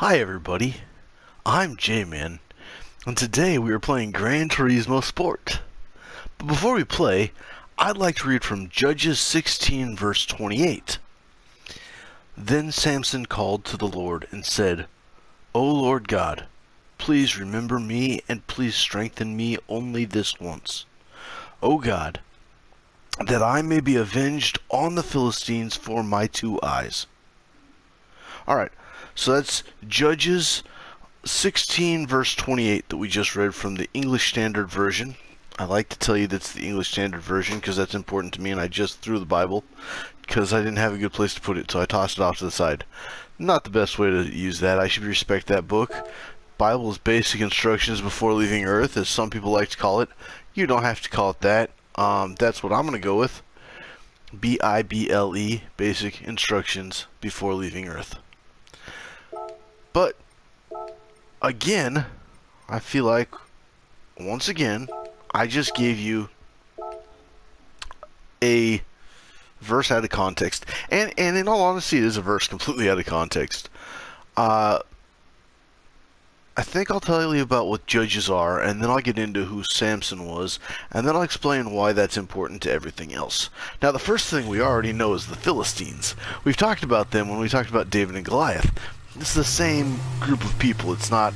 Hi everybody, I'm J-Man, and today we are playing Gran Turismo Sport. But before we play, I'd like to read from Judges 16 verse 28. Then Samson called to the Lord and said, O Lord God, please remember me and please strengthen me only this once. O God, that I may be avenged on the Philistines for my two eyes. Alright. So that's Judges 16 verse 28 that we just read from the English Standard Version. I like to tell you that's the English Standard Version because that's important to me, and I just threw the Bible because I didn't have a good place to put it, so I tossed it off to the side. Not the best way to use that. I should respect that book. Bible's basic instructions before leaving Earth, as some people like to call it. You don't have to call it that. That's what I'm going to go with. B-I-B-L-E, basic instructions before leaving Earth. But, again, I feel like, once again, I just gave you a verse out of context. And in all honesty, it is a verse completely out of context. I think I'll tell you about what judges are, and then I'll get into who Samson was, and then I'll explain why that's important to everything else. Now, the first thing we already know is the Philistines. We've talked about them when we talked about David and Goliath. It's the same group of people. It's not,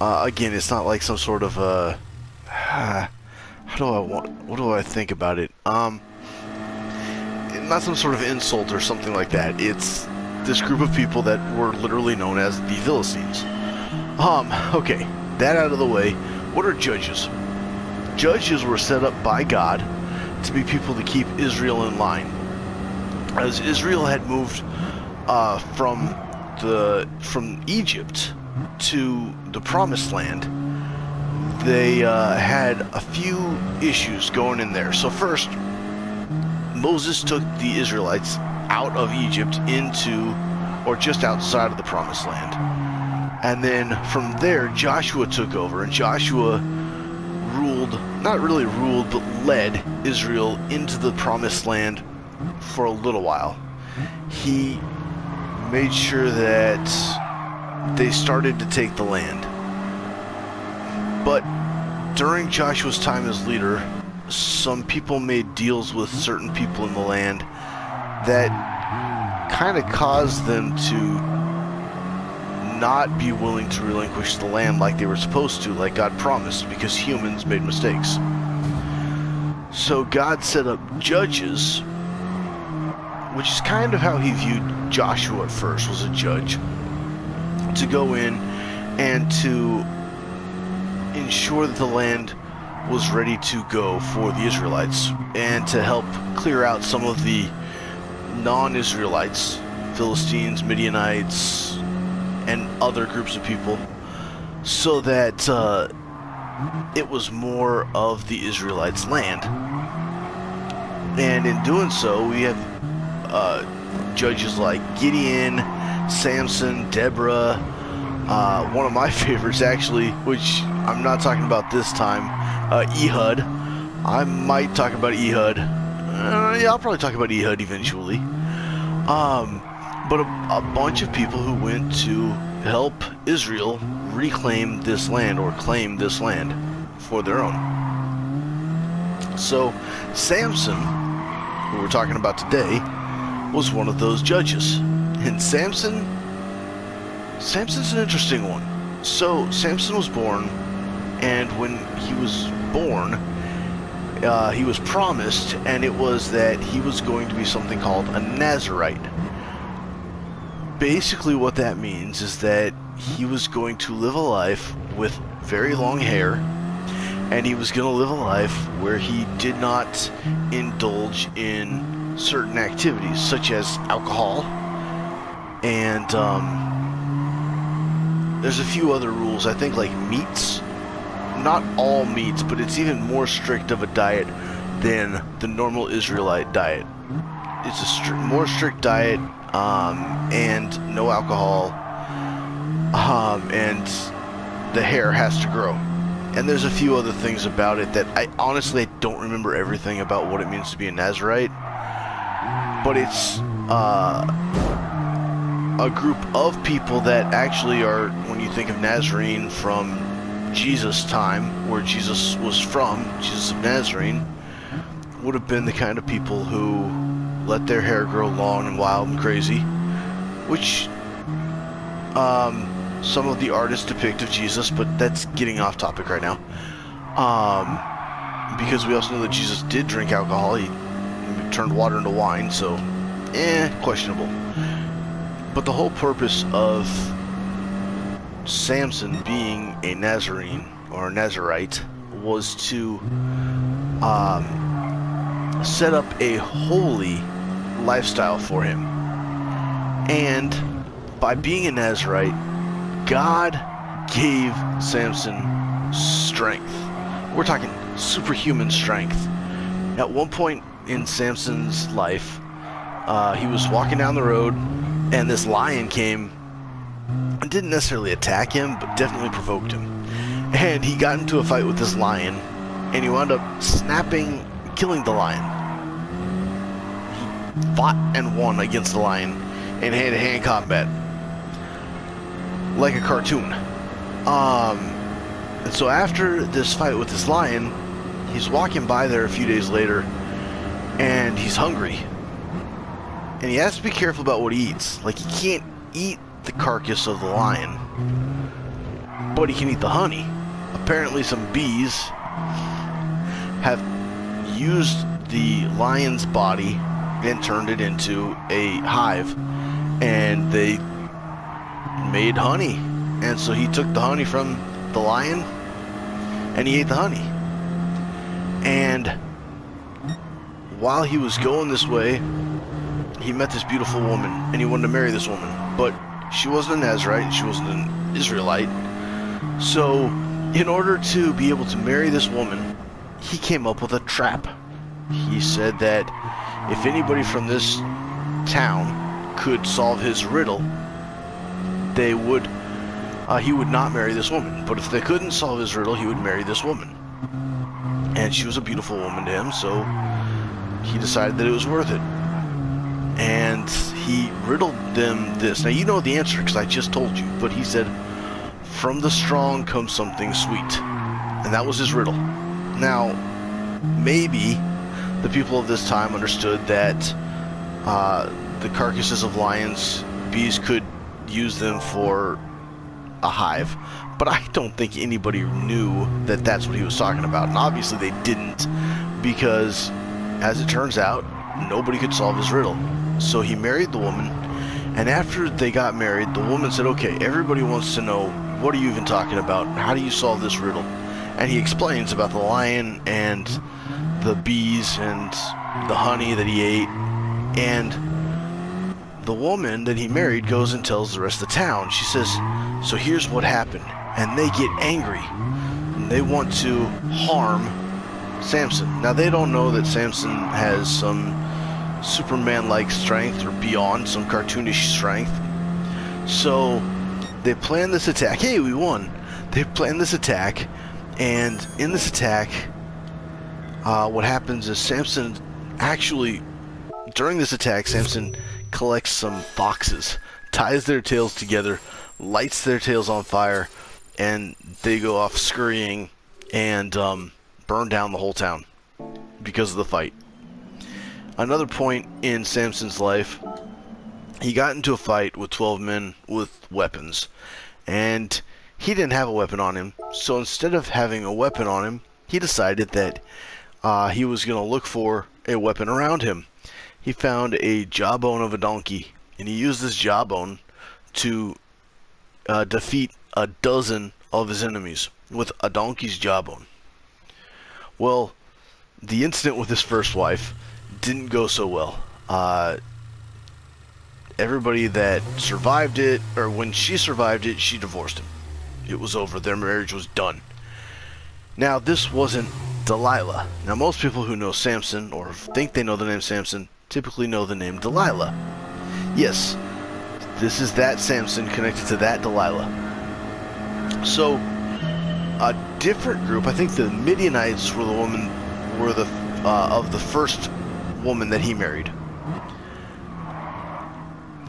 again, it's not like some sort of, what do I think about it? Not some sort of insult or something like that. It's this group of people that were literally known as the Philistines. Okay, that out of the way, what are judges? Judges were set up by God to be people to keep Israel in line. As Israel had moved, from Egypt to the Promised Land, they had a few issues going in there. So first, Moses took the Israelites out of Egypt into, or just outside of the Promised Land. And then from there, Joshua took over, and Joshua ruled, not really ruled, but led Israel into the Promised Land for a little while. He made sure that they started to take the land. But during Joshua's time as leader, some people made deals with certain people in the land that kind of caused them to not be willing to relinquish the land like they were supposed to, like God promised, because humans made mistakes. So God set up judges, which is kind of how he viewed Joshua at first, was a judge, to go in and to ensure that the land was ready to go for the Israelites, and to help clear out some of the non-Israelites, Philistines, Midianites, and other groups of people, so that it was more of the Israelites' land. And in doing so, we have judges like Gideon, Samson, Deborah, one of my favorites actually, which I'm not talking about this time, Ehud. I might talk about Ehud. Yeah, I'll probably talk about Ehud eventually. But a bunch of people who went to help Israel reclaim this land, or claim this land for their own. So Samson, who we're talking about today, was one of those judges. And Samson's an interesting one. So Samson was born, and when he was born, he was promised, and it was that he was going to be something called a Nazirite. Basically what that means is that he was going to live a life with very long hair, and he was going to live a life where he did not indulge in certain activities such as alcohol, and there's a few other rules, I think, like meats. Not all meats, but it's even more strict of a diet than the normal Israelite diet. It's a more strict diet, and no alcohol, and the hair has to grow. And there's a few other things about it that I honestly don't remember everything about what it means to be a Nazirite. But it's a group of people that actually are, when you think of Nazarene from Jesus' time, where Jesus was from, Jesus of Nazarene, would have been the kind of people who let their hair grow long and wild and crazy, which some of the artists depict of Jesus, but that's getting off topic right now. Because we also know that Jesus did drink alcohol. He turned water into wine, so questionable. But the whole purpose of Samson being a Nazarene or a Nazirite was to set up a holy lifestyle for him. And by being a Nazirite, God gave Samson strength. We're talking superhuman strength. At one point in Samson's life, he was walking down the road, and this lion came and didn't necessarily attack him, but definitely provoked him. And he got into a fight with this lion, and he wound up snapping, killing the lion. He fought and won against the lion in hand-to-hand combat, like a cartoon. And so after this fight with this lion, he's walking by there a few days later, and he's hungry. And he has to be careful about what he eats. Like, he can't eat the carcass of the lion, but he can eat the honey. Apparently some bees have used the lion's body and turned it into a hive, and they made honey. And so he took the honey from the lion and he ate the honey. And while he was going this way, he met this beautiful woman, and he wanted to marry this woman, but she wasn't a Nazirite, she wasn't an Israelite. So in order to be able to marry this woman, he came up with a trap. He said that if anybody from this town could solve his riddle, they would he would not marry this woman. But if they couldn't solve his riddle, he would marry this woman. And she was a beautiful woman to him, so he decided that it was worth it. And he riddled them this. Now, you know the answer because I just told you, but he said, "From the strong comes something sweet." And that was his riddle. Now, maybe the people of this time understood that the carcasses of lions, bees could use them for a hive, but I don't think anybody knew that that's what he was talking about. And obviously they didn't, because as it turns out, nobody could solve his riddle. So he married the woman, and after they got married, the woman said, "Okay, everybody wants to know, what are you even talking about? How do you solve this riddle?" And he explains about the lion and the bees and the honey that he ate. And the woman that he married goes and tells the rest of the town. She says, "So here's what happened." And they get angry, and they want to harm Samson. Now, they don't know that Samson has some Superman-like strength, or beyond, some cartoonish strength. So they plan this attack. Hey, we won. They plan this attack, and in this attack, what happens is Samson actually, during this attack, Samson collects some foxes, ties their tails together, lights their tails on fire, and they go off scurrying and burn down the whole town because of the fight. Another point in Samson's life, he got into a fight with 12 men with weapons, and he didn't have a weapon on him. So instead of having a weapon on him, he decided that he was going to look for a weapon around him. He found a jawbone of a donkey, and he used this jawbone to defeat a dozen of his enemies with a donkey's jawbone. Well, the incident with his first wife didn't go so well. Everybody that survived it, or when she survived it, she divorced him. It was over. Their marriage was done. Now, this wasn't Delilah. Now, most people who know Samson, or think they know the name Samson, typically know the name Delilah. Yes, this is that Samson connected to that Delilah. So, a different group, I think the Midianites were the woman, were the of the first woman that he married.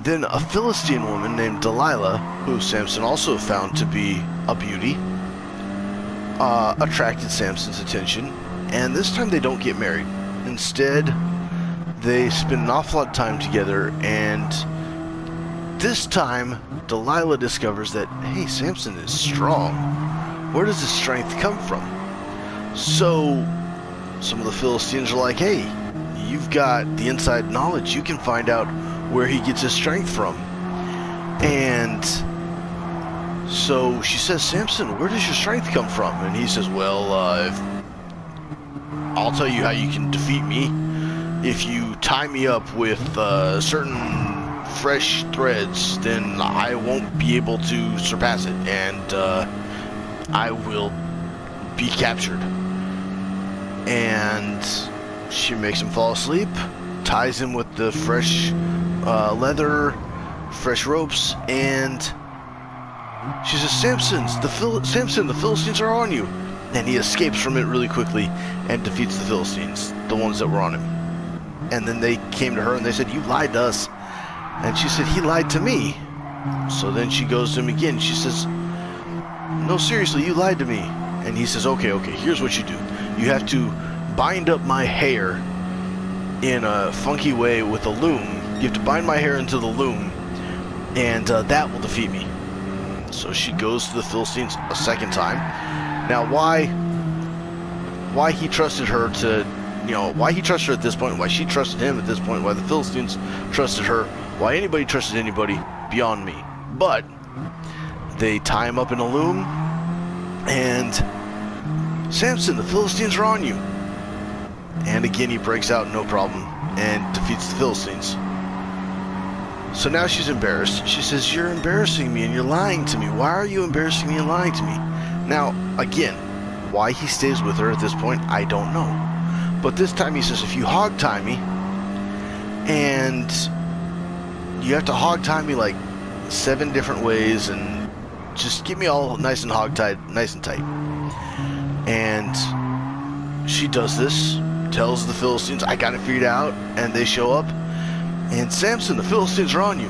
Then a Philistine woman named Delilah, who Samson also found to be a beauty, attracted Samson's attention, and this time they don't get married. Instead, they spend an awful lot of time together, and this time, Delilah discovers that, hey, Samson is strong. Where does his strength come from? So, some of the Philistines are like, hey, you've got the inside knowledge. You can find out where he gets his strength from. And so she says, Samson, where does your strength come from? And he says, well, I'll tell you how you can defeat me. If you tie me up with certain fresh threads, then I won't be able to surpass it, and I will be captured. And she makes him fall asleep, ties him with the fresh leather, fresh ropes, and she says, Samson, the Philistines are on you. And he escapes from it really quickly and defeats the Philistines, the ones that were on him. And then they came to her and they said, you lied to us. And she said, he lied to me. So then she goes to him again. She says, no, seriously, you lied to me. And he says, okay, here's what you do. You have to bind up my hair in a funky way with a loom. You have to bind my hair into the loom, and that will defeat me. So she goes to the Philistines a second time. Now, why he trusted her to, why he trusted her at this point, why she trusted him at this point, why the Philistines trusted her, why anybody trusted anybody, beyond me. But they tie him up in a loom, and Samson, the Philistines are on you. And again, he breaks out, no problem, and defeats the Philistines. So now she's embarrassed. She says, you're embarrassing me and you're lying to me. Why are you embarrassing me and lying to me? Now, again, why he stays with her at this point, I don't know. But this time he says, if you hog-tie me, and you have to hog-tie me like 7 different ways, and just get me all nice and hog-tied, nice and tight. And she does this, tells the Philistines, I got it figured out, and they show up, and Samson, the Philistines are on you.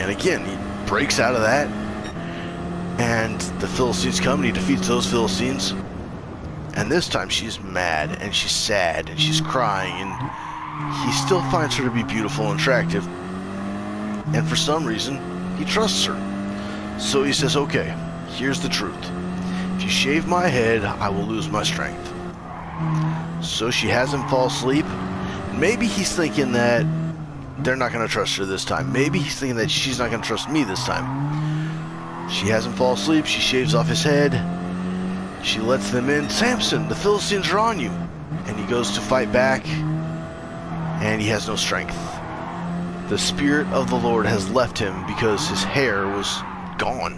And again, he breaks out of that, and the Philistines come, and he defeats those Philistines. And this time she's mad, and she's sad, and she's crying, and he still finds her to be beautiful and attractive, and for some reason, he trusts her. So he says, okay, here's the truth. If you shave my head, I will lose my strength. So she has him fall asleep. Maybe he's thinking that they're not going to trust her this time. Maybe he's thinking that she's not going to trust me this time. She has him fall asleep. She shaves off his head. She lets them in. Samson, the Philistines are on you. And he goes to fight back, and he has no strength. The Spirit of the Lord has left him because his hair was gone.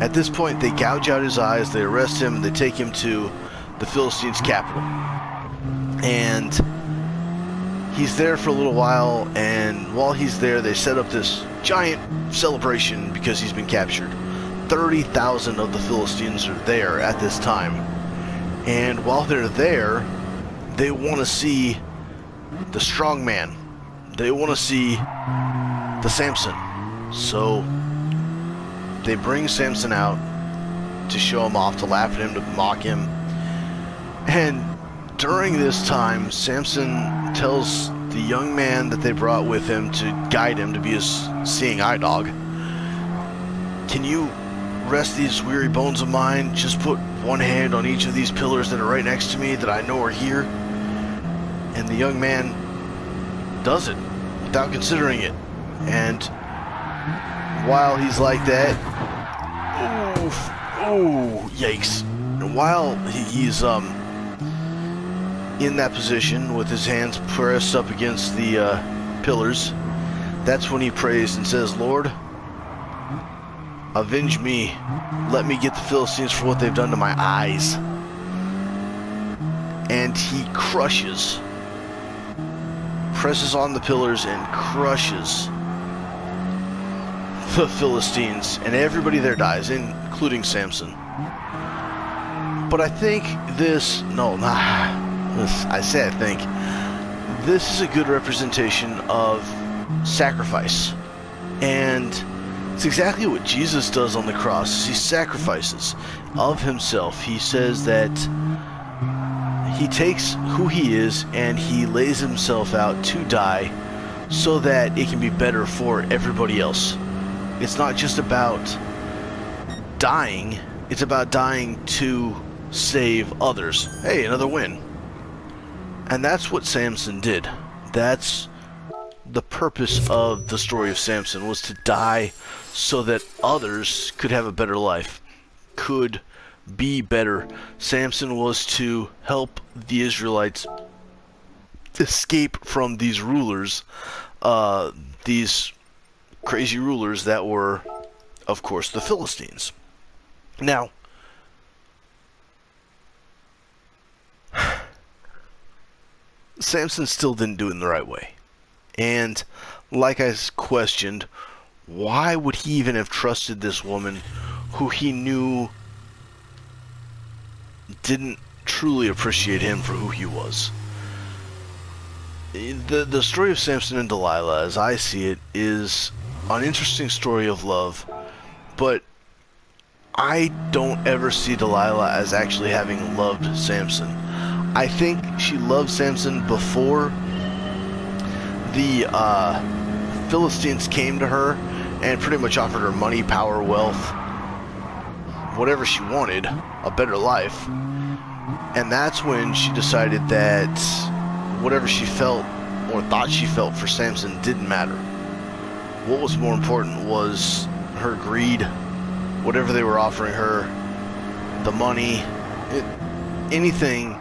At this point, they gouge out his eyes, they arrest him, they take him to the Philistines' capital. And he's there for a little while, and while he's there, they set up this giant celebration because he's been captured. 30,000 of the Philistines are there at this time. And while they're there, they want to see the strong man. They want to see the Samson. So they bring Samson out to show him off, to laugh at him, to mock him. And during this time, Samson tells the young man that they brought with him to guide him, to be his seeing eye dog, can you rest these weary bones of mine? Just put one hand on each of these pillars that are right next to me that I know are here. And the young man does it without considering it. And while he's like that, oh, yikes. And while he's in that position with his hands pressed up against the pillars, that's when he prays and says, Lord, avenge me. Let me get the Philistines for what they've done to my eyes. And he presses on the pillars and crushes the Philistines, and everybody there dies, including Samson. But I think this, I think this is a good representation of sacrifice. And it's exactly what Jesus does on the cross. He sacrifices of himself. He says that he takes who he is and he lays himself out to die so that it can be better for everybody else. It's not just about dying. It's about dying to save others. Hey, another win. And that's what Samson did. That's the purpose of the story of Samson, was to die so that others could have a better life, could be better. Samson was to help the Israelites escape from these rulers, these crazy rulers that were, of course, the Philistines. Now, Samson still didn't do it in the right way. And like I questioned, why would he even have trusted this woman who he knew didn't truly appreciate him for who he was? The story of Samson and Delilah, as I see it, is an interesting story of love, but I don't ever see Delilah as actually having loved Samson. I think she loved Samson before the Philistines came to her and pretty much offered her money, power, wealth, whatever she wanted, a better life. And that's when she decided that whatever she felt or thought she felt for Samson didn't matter. What was more important was her greed, whatever they were offering her, the money, anything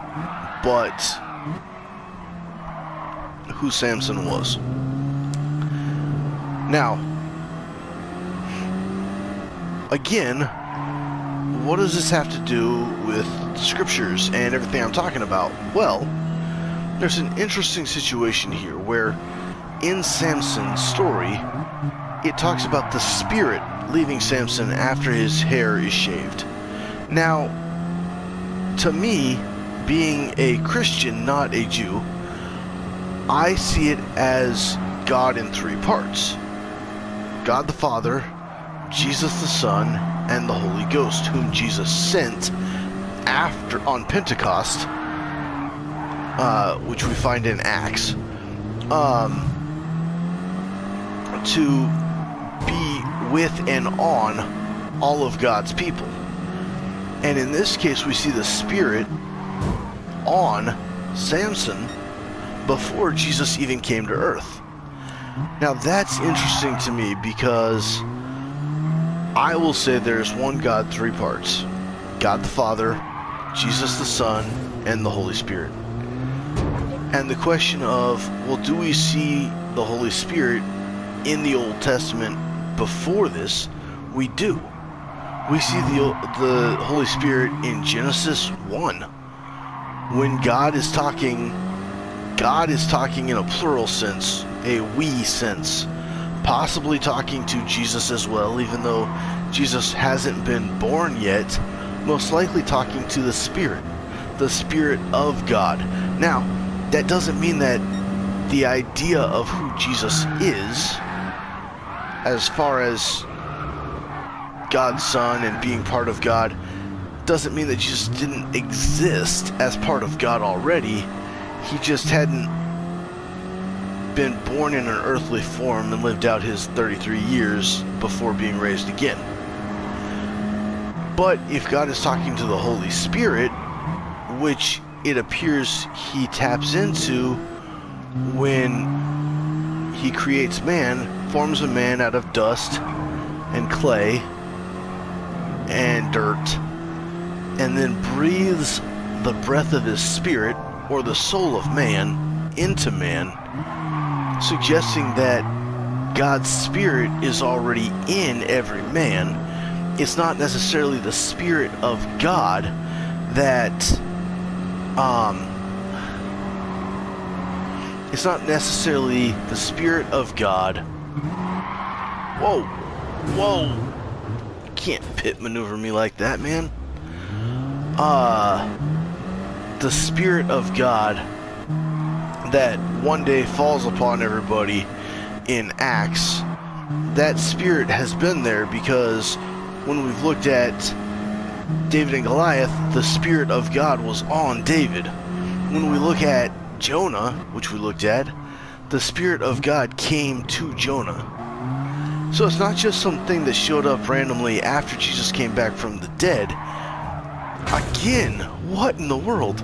but who Samson was. Now, again, what does this have to do with scriptures and everything I'm talking about? Well, there's an interesting situation here where in Samson's story, it talks about the spirit leaving Samson after his hair is shaved. Now, to me, being a Christian, not a Jew, I see it as God in three parts: God the Father, Jesus the Son, and the Holy Ghost, whom Jesus sent after on Pentecost, which we find in Acts, to be with and on all of God's people. And in this case, we see the Spirit on Samson before Jesus even came to earth. Now that's interesting to me, because I will say there's one God, three parts: God the Father, Jesus the Son, and the Holy Spirit. And the question of, well, do we see the Holy Spirit in the Old Testament before this? We do. We see the Holy Spirit in Genesis 1 when God is talking in a plural sense, a we sense, possibly talking to Jesus as well, even though Jesus hasn't been born yet, most likely talking to the Spirit of God. Now, that doesn't mean that the idea of who Jesus is, as far as God's Son and being part of God, doesn't mean that Jesus didn't exist as part of God already. He just hadn't been born in an earthly form and lived out his 33 years before being raised again. But if God is talking to the Holy Spirit, which it appears he taps into when he creates man, forms a man out of dust and clay and dirt, and then breathes the breath of his spirit, or the soul of man, into man, suggesting that God's Spirit is already in every man. It's not necessarily the Spirit of God that, it's not necessarily the Spirit of God. Whoa, whoa, you can't pit maneuver me like that, man. The Spirit of God that one day falls upon everybody in Acts, that spirit has been there, because when we've looked at David and Goliath, the Spirit of God was on David. When we look at Jonah, which we looked at, the Spirit of God came to Jonah. So it's not just something that showed up randomly after Jesus came back from the dead. Again, what in the world?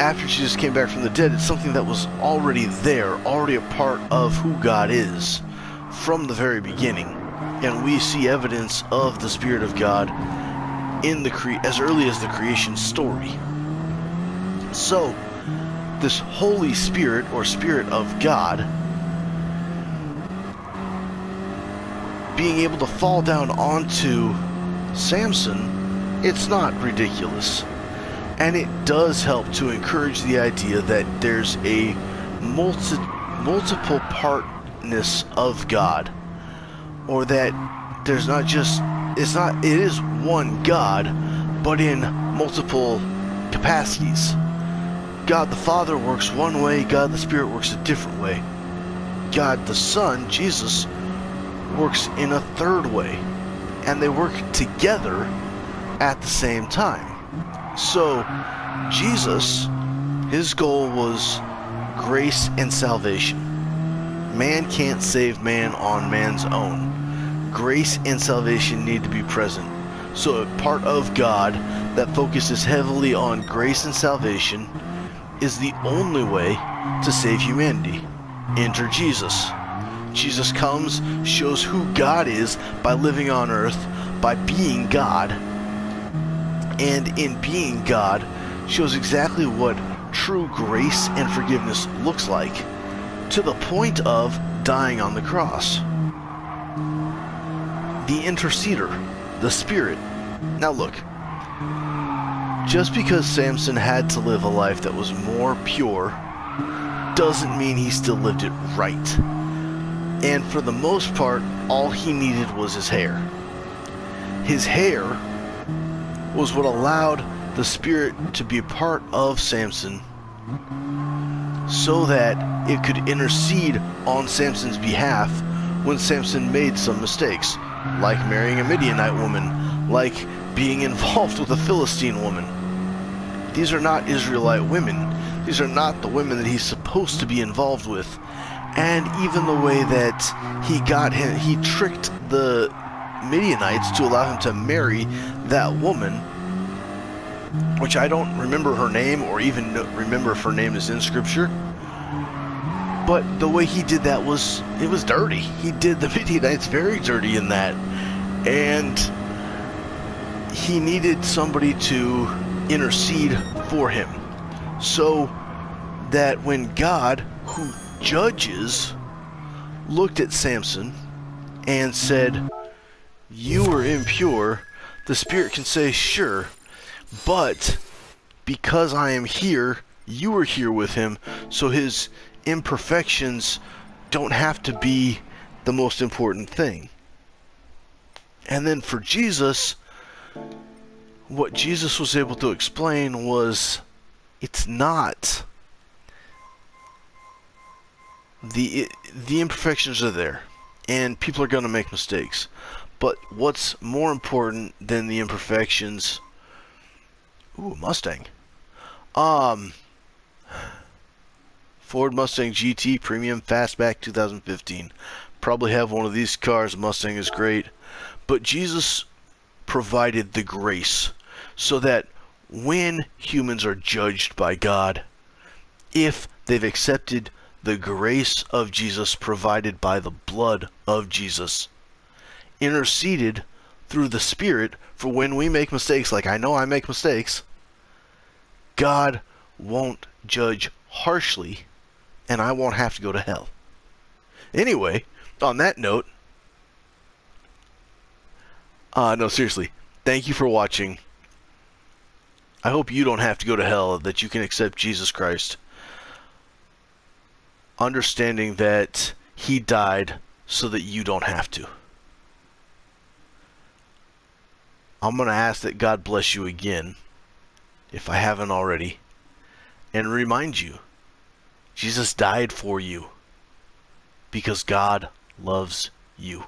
After Jesus came back from the dead, it's something that was already there, already a part of who God is from the very beginning. And we see evidence of the Spirit of God in the as early as the creation story. So, this Holy Spirit, or Spirit of God, being able to fall down onto Samson, it's not ridiculous. And it does help to encourage the idea that there's a multiple partness of God, or that there's not just, it's not, it is one God, but in multiple capacities. God the Father works one way, God the Spirit works a different way. God the Son, Jesus, works in a third way, and they work together at the same time. So Jesus, his goal was grace and salvation. Man can't save man on man's own. Grace and salvation need to be present. So a part of God that focuses heavily on grace and salvation is the only way to save humanity. Enter Jesus. Jesus comes, shows who God is by living on earth, by being God, and in being God, shows exactly what true grace and forgiveness looks like, to the point of dying on the cross. The interceder, the Spirit. Now look, just because Samson had to live a life that was more pure, doesn't mean he still lived it right. And for the most part, all he needed was his hair. His hair was what allowed the Spirit to be a part of Samson, so that it could intercede on Samson's behalf when Samson made some mistakes, like marrying a Midianite woman, like being involved with a Philistine woman. These are not Israelite women. These are not the women that he's supposed to be involved with. And even the way that he tricked the Midianites to allow him to marry that woman, which I don't remember her name, or even remember if her name is in scripture, but the way he did that was, it was dirty. He did the Midianites very dirty in that, and he needed somebody to intercede for him, so that when God, who judges, looked at Samson and said, "You were impure," the Spirit can say, "Sure, but because I am here, you were here with him, so his imperfections don't have to be the most important thing." And then for Jesus, what Jesus was able to explain was, it's not the imperfections are there, and people are going to make mistakes, but what's more important than the imperfections? Ooh, Mustang. Ford Mustang GT Premium Fastback 2015. Probably have one of these cars. Mustang is great, but Jesus provided the grace so that when humans are judged by God, if they've accepted the grace of Jesus provided by the blood of Jesus, interceded through the Spirit for when we make mistakes, like I know I make mistakes, God won't judge harshly, and I won't have to go to hell. Anyway, on that note, no, seriously, thank you for watching. I hope you don't have to go to hell, that you can accept Jesus Christ, understanding that he died so that you don't have to. I'm going to ask that God bless you again, if I haven't already, and remind you, Jesus died for you. because God loves you.